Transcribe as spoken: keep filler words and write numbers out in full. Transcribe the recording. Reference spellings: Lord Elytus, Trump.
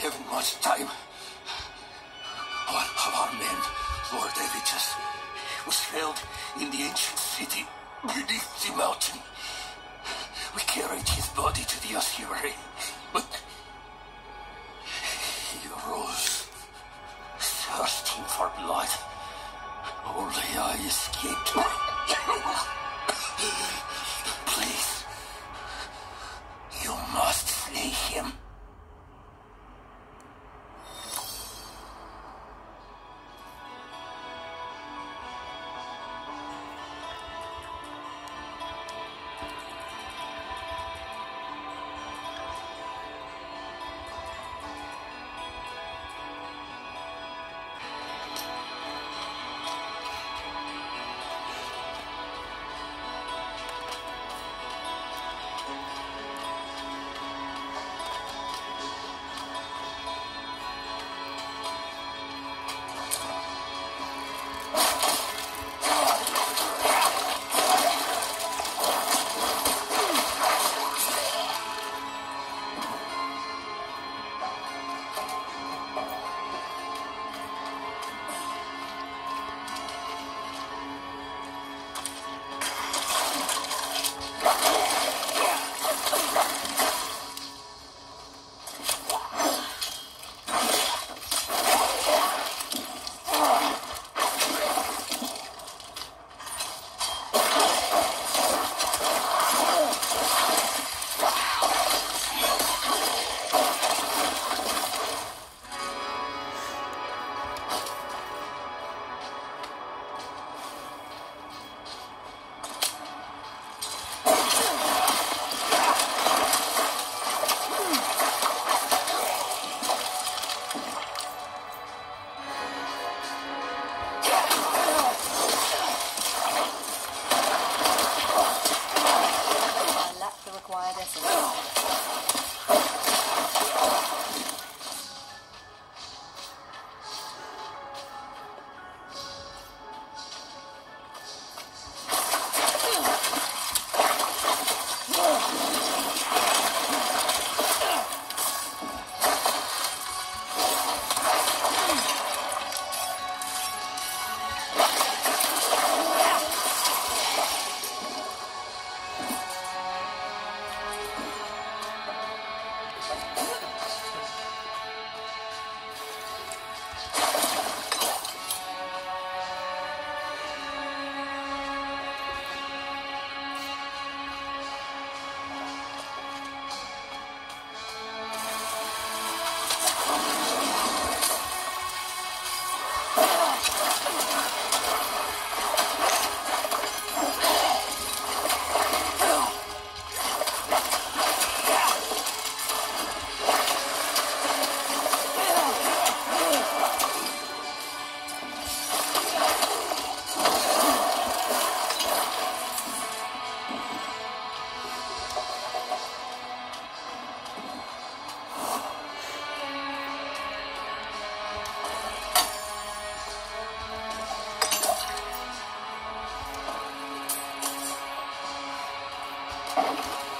haven't much time. Our, our man, Lord Elytus, was held in the ancient city beneath the mountain. We carried his body to the ossuary, but he rose, thirsting for blood. Only I escaped. Please, you must slay him. Thank you.